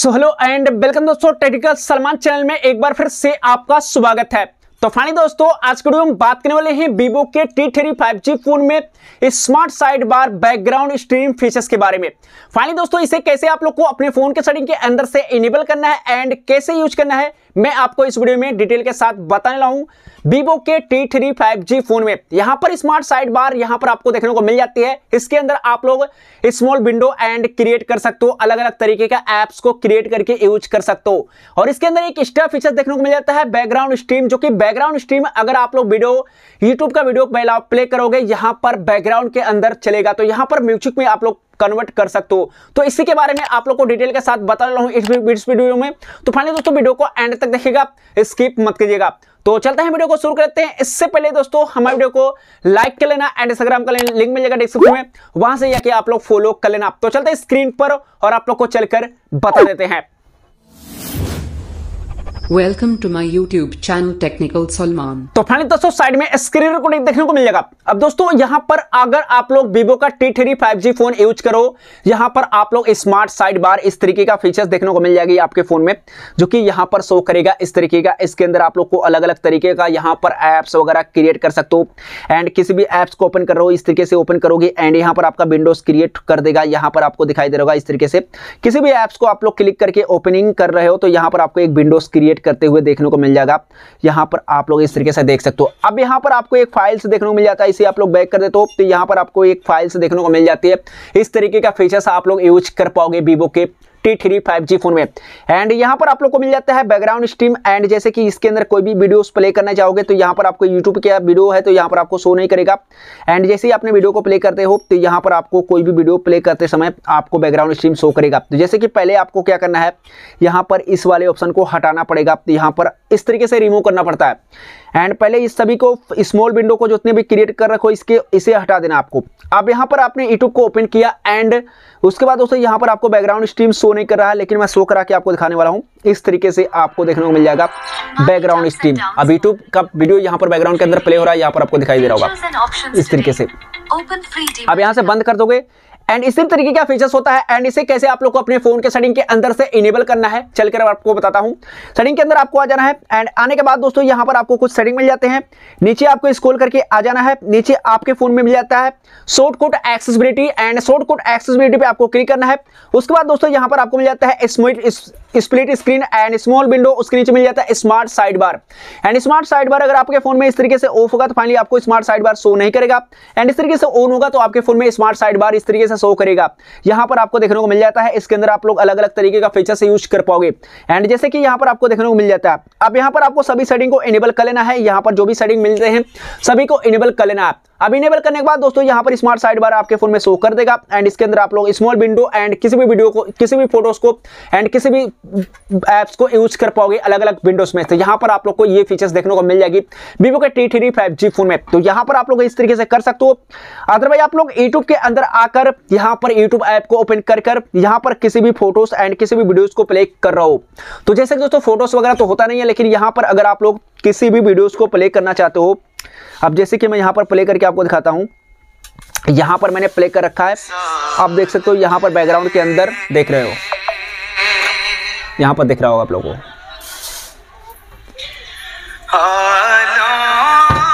So hello and welcome दोस्तों, technical Salman channel में एक बार फिर से आपका स्वागत है। तो फाइनली दोस्तों, आज के वीडियो में बात करने वाले हैं Vivo के T3 5G फोन में इस smart side bar background stream features के बारे में। फाइनली दोस्तों, इसे कैसे आप लोग को अपने फोन के सेटिंग के अंदर से इनेबल करना है एंड कैसे यूज करना है, मैं आपको इस वीडियो में डिटेल के साथ बताने वाला हूं। Vivo के T3 5G फोन में यहाँ पर स्मार्ट साइड बार यहाँ पर आपको देखने को मिल जाती है। इसके अंदर आप लोग स्मॉल विंडो एंड क्रिएट कर सकते हो, अलग अलग तरीके का एप्स को क्रिएट करके यूज कर सकते हो। और इसके अंदर एक एक्स्ट्रा फीचर देखने को मिल जाता है बैकग्राउंड स्ट्रीम, जो कि बैकग्राउंड स्ट्रीम अगर आप लोग वीडियो यूट्यूब का वीडियो प्ले करोगे यहाँ पर बैकग्राउंड के अंदर चलेगा, तो यहाँ पर म्यूजिक में आप लोग कन्वर्ट कर सकते हो। तो इसी के बारे में आप लोग को डिटेल के साथ बता रहा हूं इस वीडियो में। तो फाइनली दोस्तों, वीडियो को एंड तक देखिएगा, स्किप मत कीजिएगा। तो चलते हैं वीडियो को शुरू करते हैं। इससे पहले दोस्तों, हमारे वीडियो को लाइक कर लेना एंड इंस्टाग्राम का लिंक मिल जाएगा डिस्क्रिप्शन में, वहां से जाके आप लोग फॉलो कर लेना। तो चलते हैं स्क्रीन पर और आप लोग को चलकर बता देते हैं। Welcome to my YouTube channel technical Salman. तो फाइनली दोस्तों, साइड में स्क्रीन को देखने को मिल जाएगा। अब दोस्तों, यहाँ पर अगर आप लोग Vivo का T3 5G फोन यूज करो, यहाँ पर आप लोग स्मार्ट साइड बार इस तरीके का फीचर्स देखने को मिल जाएगी आपके फोन में, जो कि यहाँ पर शो करेगा इस तरीके का। इसके अंदर आप लोग को अलग अलग तरीके का यहाँ पर एप्स वगैरह क्रिएट कर सकते हो एंड किसी भी एप्स को ओपन कर रहे हो इस तरीके से ओपन करोगे एंड यहाँ पर आपका विंडोज क्रिएट कर देगा। यहाँ पर आपको दिखाई दे रहा होगा इस तरीके से, किसी भी एप्स को आप लोग क्लिक करके ओपनिंग कर रहे हो तो यहाँ पर आपको एक विंडोज क्रिएट करते हुए देखने को मिल जाएगा। यहाँ पर आप लोग इस तरीके से देख सकते हो। अब यहाँ पर आपको एक फाइल से देखने को मिल जाता है, इसे आप लोग बैक कर देते हो तो यहाँ पर आपको एक फाइल से देखने को मिल जाती है। इस तरीके का फीचर्स आप लोग यूज कर पाओगे Vivo के T3 5G फोन में। एंड यहाँ पर आप लोग को मिल जाता है बैकग्राउंड स्ट्रीम एंड जैसे कि इसके अंदर कोई भी वीडियोस प्ले करना चाहोगे तो यहाँ पर आपको यूट्यूब का वीडियो है तो यहाँ पर आपको शो नहीं करेगा। एंड जैसे ही आपने वीडियो को प्ले करते हो तो यहाँ पर आपको कोई भी वीडियो प्ले करते समय आपको बैकग्राउंड स्ट्रीम शो करेगा। तो जैसे कि पहले आपको क्या करना है, यहाँ पर इस वाले ऑप्शन को हटाना पड़ेगा, तो यहाँ पर इस तरीके से रिमूव करना पड़ता है। एंड पहले इस सभी को स्मॉल विंडो को जितने भी क्रिएट कर रखो इसे हटा देना आपको। अब यहाँ पर आपने यूट्यूब को ओपन किया एंड उसके बाद दोस्तों यहाँ पर आपको बैकग्राउंड स्ट्रीम शो नहीं कर रहा है, लेकिन मैं शो करा के आपको दिखाने वाला हूँ। इस तरीके से आपको देखने को मिल जाएगा बैकग्राउंड स्ट्रीम। अब यूट्यूब का वीडियो यहाँ पर बैकग्राउंड के अंदर प्ले हो रहा है, यहाँ पर आपको दिखाई दे रहा होगा इस तरीके से। अब यहाँ से बंद कर दोगे एंड इसी तरीके का फीचर्स होता है। एंड इसे कैसे आप लोग को अपने फोन के सेटिंग के अंदर से इनेबल करना है, चलकर आपको बताता हूं। सेटिंग के अंदर आपको आ जाना है एंड आने के बाद दोस्तों यहाँ पर आपको कुछ सेटिंग मिल जाते हैं। नीचे आपको स्क्रॉल करके आ जाना है, नीचे आपके फोन में मिल जाता है shortcut accessibility and shortcut accessibility पे आपको क्लिक करना है। उसके बाद दोस्तों यहाँ पर आपको मिल जाता है split screen and small window, उसके नीचे मिल जाता है smart side bar. And smart side bar अगर आपके फोन में इस तरीके से ऑफ होगा तो फाइनली आपको स्मार्ट साइड बार शो नहीं करेगा, एंड इस तरीके से ऑन होगा तो आपके फोन में स्मार्ट साइड बार इस तरीके से शो करेगा। यहाँ पर आपको देखने को मिल जाता है। इसके अंदर आप लोग अलग अलग तरीके का फीचर से यूज कर पाओगे एंड जैसे कि यहाँ पर आपको देखने को मिल जाता है। अब यहाँ पर आपको सभी सेटिंग को इनेबल कर लेना है, यहाँ पर जो भी सेटिंग मिलते हैं सभी को इनेबल कर लेना है। अब इनेबल करने के बाद दोस्तों यहाँ पर स्मार्ट साइड बार आपके फोन में शो कर देगा एंड इसके अंदर आप लोग स्मॉल विंडो एंड किसी भी वीडियो को, किसी भी फोटोज को एंड किसी भी एप्स को यूज कर पाओगे अलग अलग विंडोज में। तो यहाँ पर आप लोग को ये फीचर्स देखने को मिल जाएगी Vivo के T3 5G फोन में। तो यहाँ पर आप लोग इस तरीके से कर सकते हो। अदरवाइज आप लोग यूट्यूब के अंदर आकर यहाँ पर यूट्यूब ऐप को ओपन कर यहाँ पर किसी भी फोटोज एंड किसी भी वीडियोज को प्ले कर रहा हो तो जैसे कि दोस्तों फोटोज वगैरह तो होता नहीं है, लेकिन यहाँ पर अगर आप लोग किसी भी वीडियोज को प्ले करना चाहते हो, अब जैसे कि मैं यहाँ पर प्ले करके आपको दिखाता हूँ, यहाँ पर मैंने प्ले कर रखा है, आप देख सकते हो यहाँ पर बैकग्राउंड के अंदर देख रहे हो, यहाँ पर दिख रहा होगा आप लोगों को।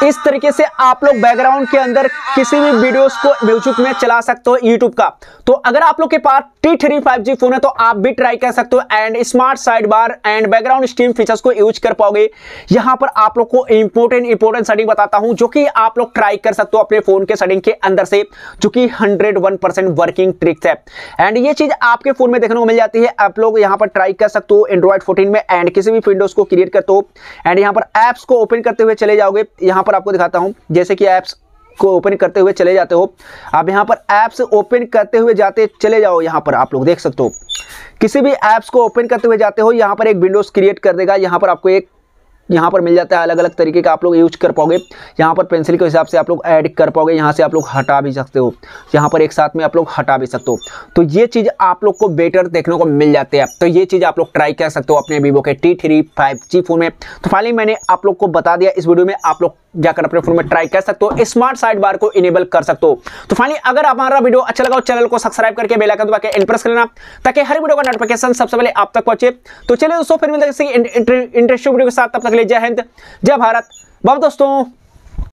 इस तरीके से आप लोग बैकग्राउंड के अंदर किसी भी वीडियोस को म्यूजिक में चला सकते हो यूट्यूब का। तो अगर आप लोग के पास T3 5G फोन है तो आप भी ट्राई कर सकते हो and smart side bar and background stream features को यूज कर पाओगे। यहाँ पर आप लोग को इंपॉर्टेंट सेटिंग बताता हूँ जो कि आप लोग ट्राई कर सकते हो अपने फोन के सेटिंग के अंदर से, जो कि 101% वर्किंग ट्रिक्स है एंड ये चीज आपके फोन में देखने को मिल जाती है। आप लोग यहाँ पर ट्राई कर सकते हो एंड्रॉइड 14 में एंड किसी भी विंडोज को क्रिएट करते हो एंड यहाँ पर एप्स को ओपन करते हुए चले जाओगे। यहाँ पर आपको दिखाता हूँ, जैसे कि एप्स को ओपन करते हुए चले जाते हो, आप यहाँ पर ऐप्स ओपन करते हुए जाते चले जाओ, यहाँ पर आप लोग देख सकते हो किसी भी ऐप्स को ओपन करते हुए जाते हो यहाँ पर एक विंडोज क्रिएट कर देगा। यहाँ पर आपको एक यहाँ पर मिल जाता है, अलग अलग तरीके का आप लोग यूज कर पाओगे। यहाँ पर पेंसिल के हिसाब से आप लोग ऐड कर पाओगे, यहाँ से आप लोग हटा भी सकते हो, यहाँ पर एक साथ में आप लोग हटा भी सकते हो। तो ये चीज़ आप लोग को बेटर देखने को मिल जाती है। तो ये चीज़ आप लोग ट्राई कर सकते हो अपने Vivo के T3 5G फोन में। तो फाइनली मैंने आप लोग को बता दिया इस वीडियो में, आप लोग जाकर अपने फोन में ट्राई कर सकते हो, स्मार्ट साइड बार को इनेबल कर सकते हो। तो फाइनली अगर हमारा वीडियो अच्छा लगा हो चैनल को सब्सक्राइब करके बेल आइकन दबाकर इम्प्रेस कर लेना ताकि हर वीडियो का नोटिफिकेशन सबसे पहले आप तक पहुंचे। तो चलिए दोस्तों फिर मिलते हैं किसी इंटरेस्टिंग वीडियो के साथ, तब तक के लिए जय हिंद जय भारत, बाय दोस्तों।